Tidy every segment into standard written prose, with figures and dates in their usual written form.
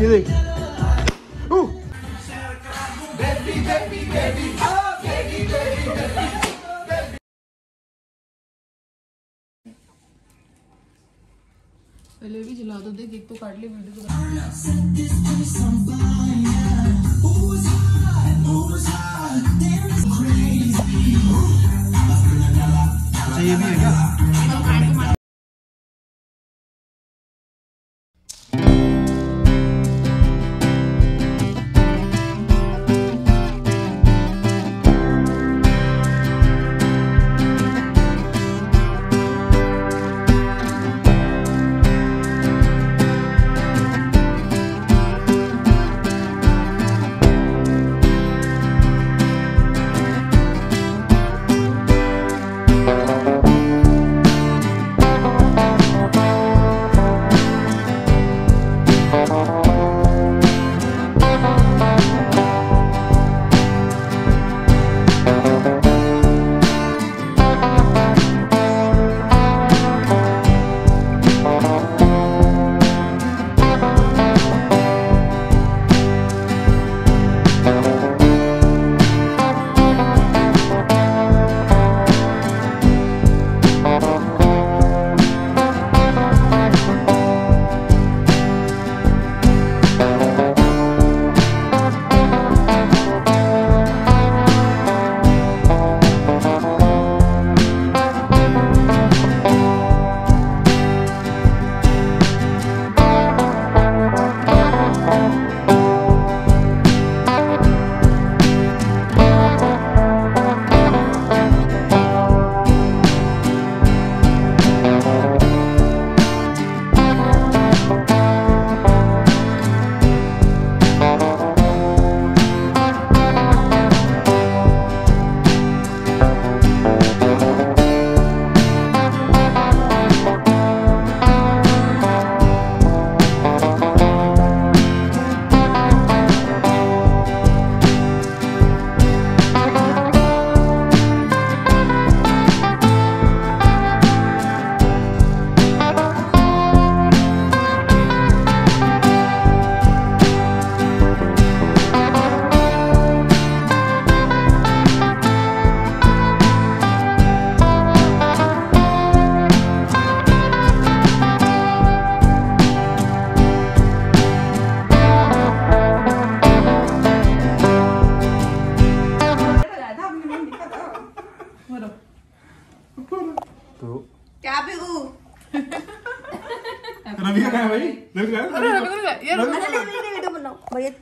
Sini. पहले भी जला दो, देख एक तो काट ले वीडियो तो। ये भी है क्या?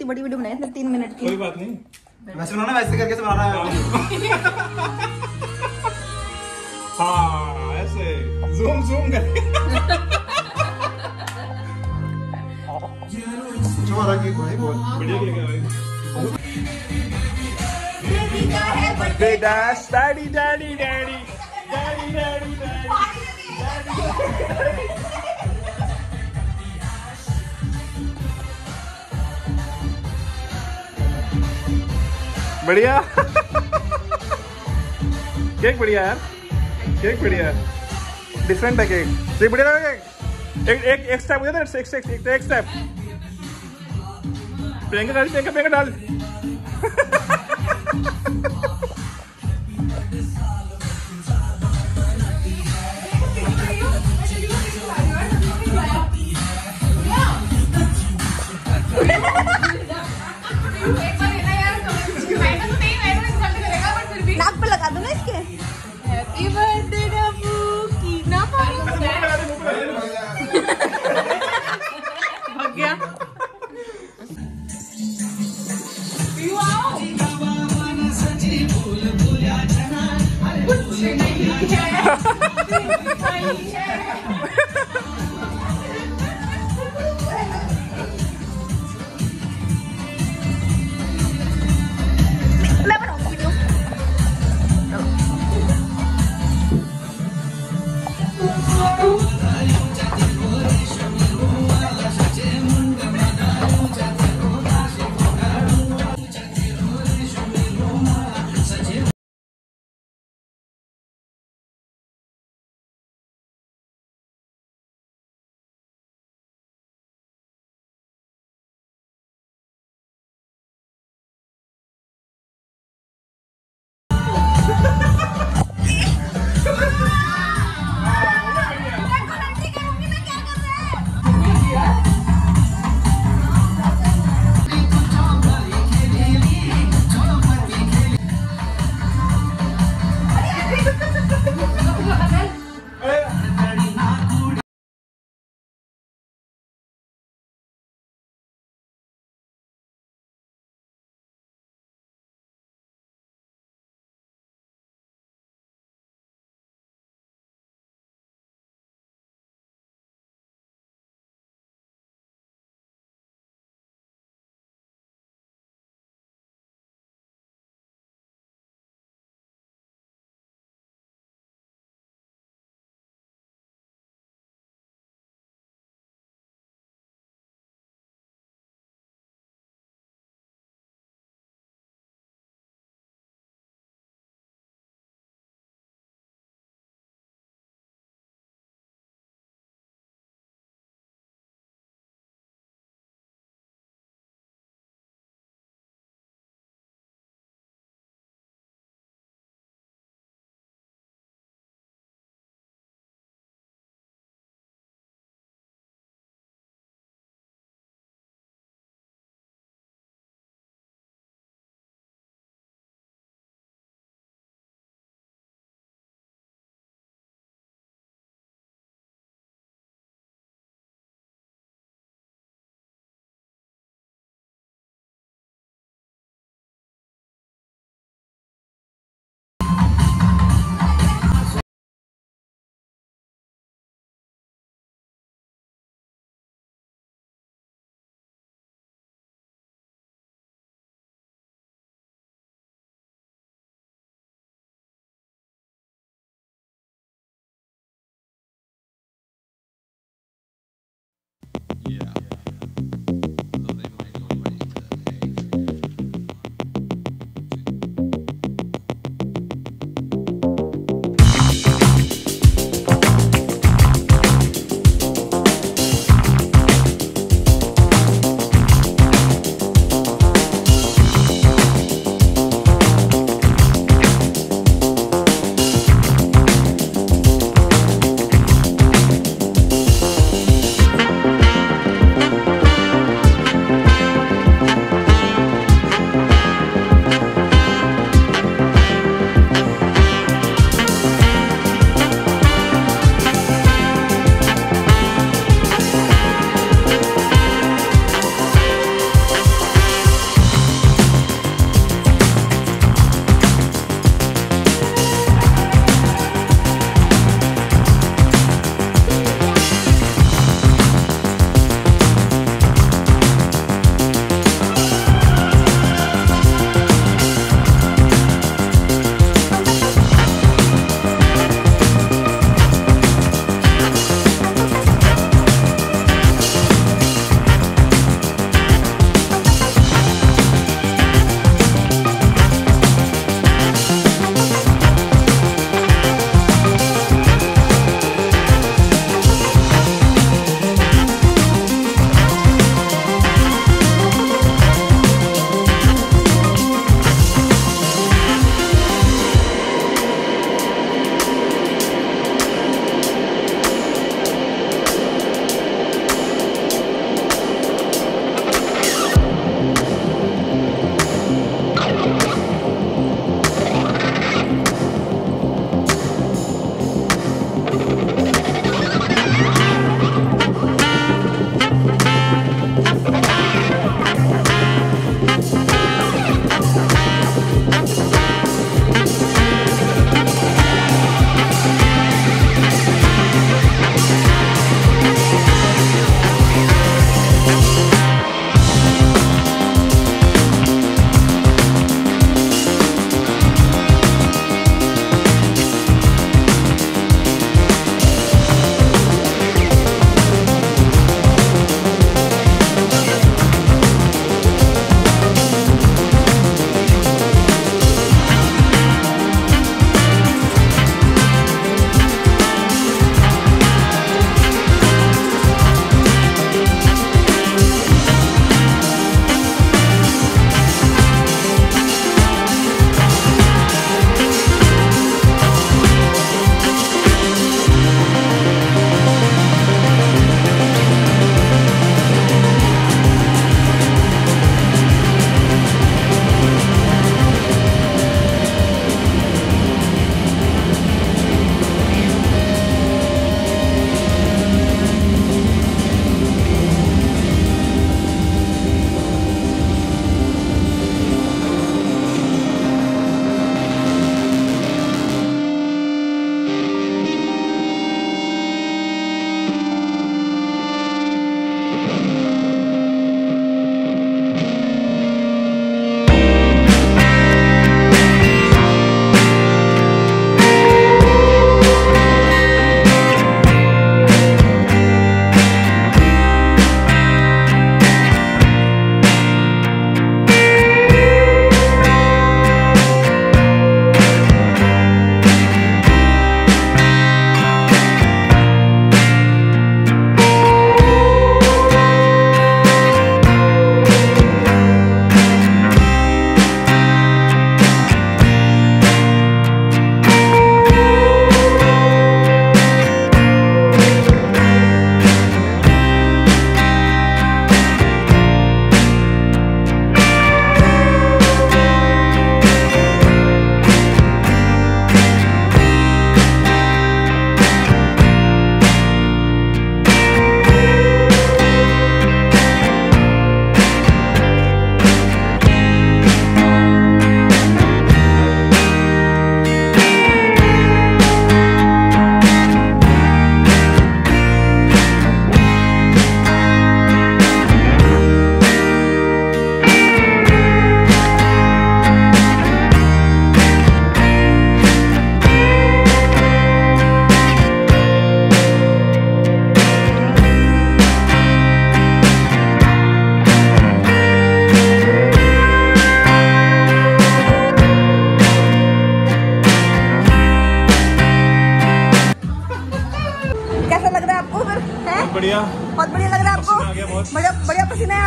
बड़ी वीडियो बनाई इसने 3 मिनट की। कोई बात नहीं, वैसे उन्होंने वैसे करके से बना रहा है। हाँ ऐसे zoom zoom करके चुमा रखी कोई बहुत बढ़िया क्या है भाई। बेटा daddy daddy daddy daddy daddy बढ़िया। केक बढ़िया यार, केक बढ़िया, डिफरेंट है केक, ये बढ़िया लगा केक। एक एक एक स्टेप उधर, एक एक एक एक स्टेप पेंगे डाल, पेंगे पेंगे डाल।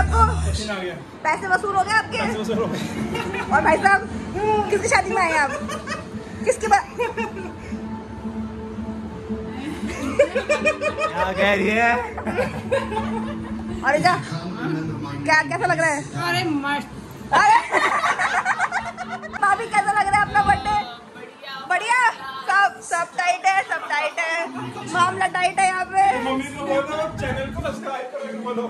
आपको पैसे वसूल हो गए आपके और भाई साहब किसकी शादी में आए आप किसके क्या कह रही है? अरे जा क्या कैसा लग रहा है? अरे मस्त। भाभी कैसा लग रहा है अपना बर्थडे? बढ़िया सब टाइट है मामला टाइट है यहाँ पे। मम्मी को बोलो चैनल को सब्सक्राइब करो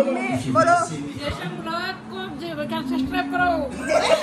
मम्मी बोलो। जैसे बुलाओ आपको सब्सक्राइब करो।